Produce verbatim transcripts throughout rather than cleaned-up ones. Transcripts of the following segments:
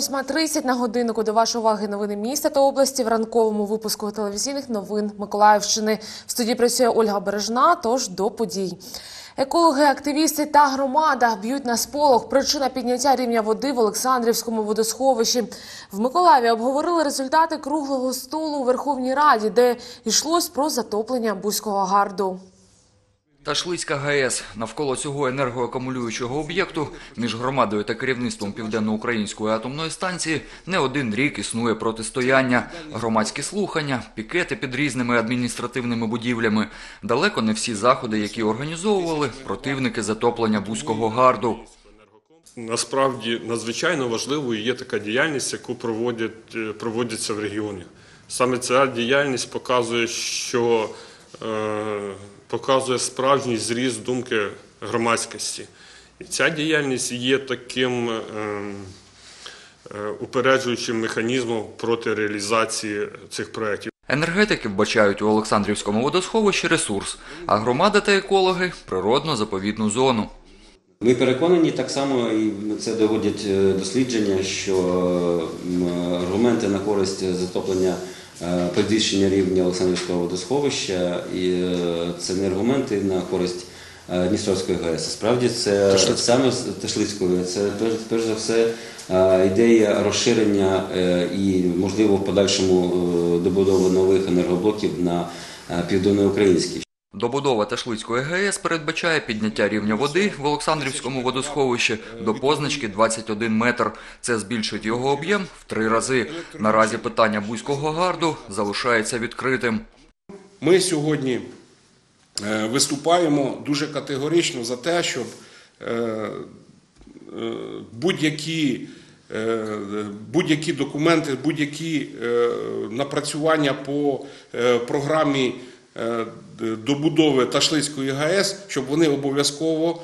восьма тридцять на годиннику. До вашої уваги новини міста та області в ранковому випуску телевізійних новин Миколаївщини. В студії працює Ольга Бережна, тож до подій. Екологи, активісти та громада б'ють на сполох. Причина підняття рівня води в Олександрівському водосховищі. В Миколаєві обговорили результати круглого столу у Верховній Раді, де йшлось про затоплення Бузького гарду. Ташлицька ГАЕС. Навколо цього енергоакумулюючого об'єкту між громадою та керівництвом Південноукраїнської атомної станції не один рік існує протистояння. Громадські слухання, пікети під різними адміністративними будівлями. Далеко не всі заходи, які організовували противники затоплення Бузького гарду. Насправді надзвичайно важливою є така діяльність, яку проводять, проводяться в регіоні. Саме ця діяльність показує, що... Е показує справжній зріз думки громадськості. І ця діяльність є таким е, е, упереджуючим механізмом проти реалізації цих проєктів. Енергетики вбачають у Олександрівському водосховищі ресурс, а громада та екологи – природно-заповідну зону. Ми переконані, так само і це доводять дослідження, що аргументи на користь затоплення підвищення рівня Олександрівського водосховища, і це не аргументи на користь Дністровської ГАЕС. Справді це саме Ташлицької, це перш за все ідея розширення і, можливо, в подальшому добудови нових енергоблоків на південноукраїнській. Добудова Ташлицької ГЕС передбачає підняття рівня води в Олександрівському водосховищі до позначки двадцять один метр. Це збільшить його об'єм в три рази. Наразі питання Бузького гарду залишається відкритим. Ми сьогодні виступаємо дуже категорично за те, щоб будь-які будь-які документи, будь-які напрацювання по програмі добудови Ташлицької ГАЕС, щоб вони обов'язково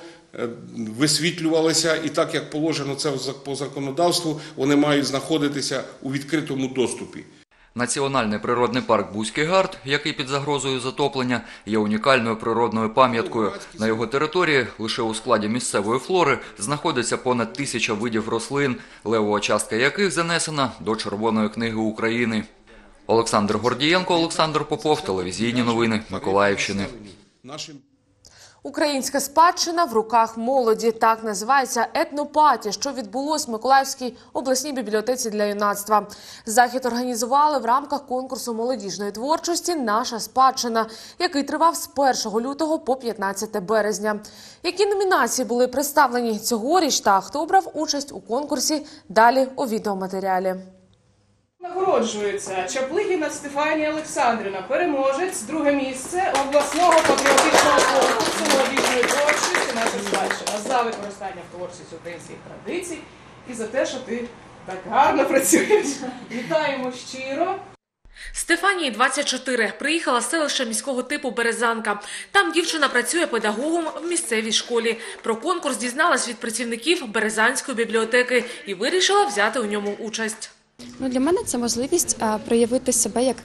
висвітлювалися, і так, як положено це по законодавству, вони мають знаходитися у відкритому доступі. Національний природний парк «Бузький гард», який під загрозою затоплення, є унікальною природною пам'яткою. На його території лише у складі місцевої флори знаходиться понад тисяча видів рослин, левова частка яких занесена до Червоної книги України. Олександр Гордієнко, Олександр Попов, телевізійні новини Миколаївщини. Українська спадщина в руках молоді. Так називається етнопаті, що відбулось в Миколаївській обласній бібліотеці для юнацтва. Захід організували в рамках конкурсу молодіжної творчості «Наша спадщина», який тривав з першого лютого по п'ятнадцяте березня. Які номінації були представлені цьогоріч та хто брав участь у конкурсі – далі у відеоматеріалі. Нагороджується Чаплигіна Стефанія Олександрівна, переможець, друге місце обласного патріотичного конкурсу молодіжної творчості «Наша спадщина» за використання в творчості українських традицій і за те, що ти так гарно працюєш. Вітаємо щиро! Стефанії двадцять чотири. Приїхала з селища міського типу Березанка. Там дівчина працює педагогом в місцевій школі. Про конкурс дізналась від працівників Березанської бібліотеки і вирішила взяти у ньому участь. Ну, для мене це можливість а, проявити себе як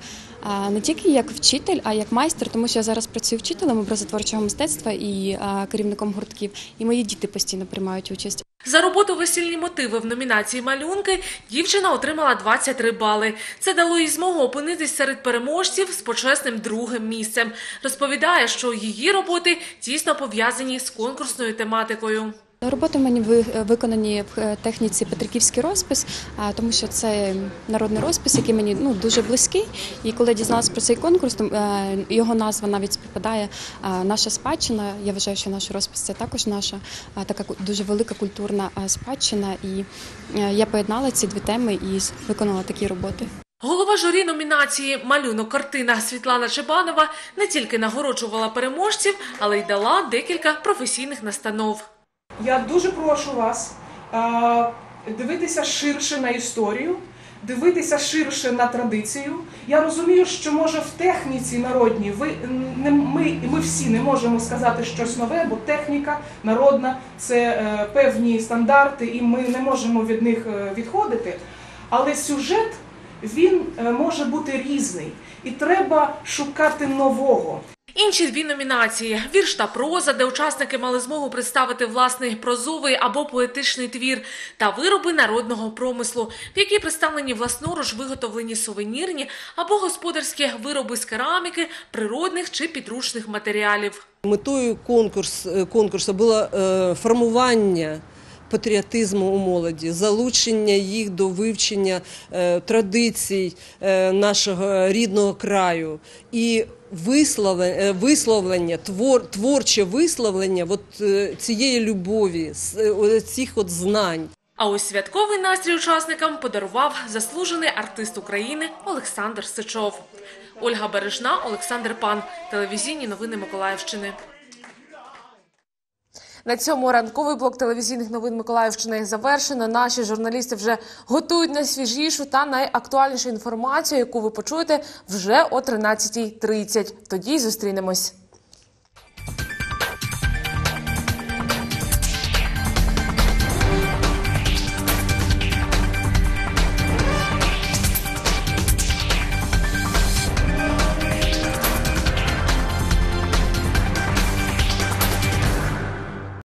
а, не тільки як вчитель, а як майстер, тому що я зараз працюю вчителем образотворчого мистецтва і а, керівником гуртків, і мої діти постійно приймають участь. За роботу «Весільні мотиви» в номінації «Малюнки» дівчина отримала двадцять три бали. Це дало їй змогу опинитись серед переможців з почесним другим місцем. Розповідає, що її роботи тісно пов'язані з конкурсною тематикою. Роботи в мене виконані в техніці «Петриківський розпис», тому що це народний розпис, який мені ну, дуже близький. І коли дізналася про цей конкурс, його назва навіть співпадає «Наша спадщина». Я вважаю, що наш розпис – це також наша така дуже велика культурна спадщина. І я поєднала ці дві теми і виконала такі роботи. Голова журі номінації «Малюнок-картина» Світлана Чебанова не тільки нагороджувала переможців, але й дала декілька професійних настанов. Я дуже прошу вас дивитися ширше на історію, дивитися ширше на традицію. Я розумію, що може в техніці народній ви, ми, ми всі не можемо сказати щось нове, бо техніка народна – це певні стандарти і ми не можемо від них відходити, але сюжет, він може бути різний. і треба шукати нового. Інші дві номінації – вірш та проза, де учасники мали змогу представити власний прозовий або поетичний твір, та вироби народного промислу, в які представлені власноруч виготовлені сувенірні або господарські вироби з кераміки, природних чи підручних матеріалів. Метою конкурсу було формування патріотизму у молоді, залучення їх до вивчення традицій нашого рідного краю і висловлення, творче висловлення цієї любові, цих знань. А ось святковий настрій учасникам подарував заслужений артист України Олександр Січов. Ольга Бережна, Олександр Пан. Телевізійні новини Миколаївщини. На цьому ранковий блок телевізійних новин Миколаївщини завершено. Наші журналісти вже готують найсвіжішу та найактуальнішу інформацію, яку ви почуєте вже о тринадцятій тридцять. Тоді зустрінемось.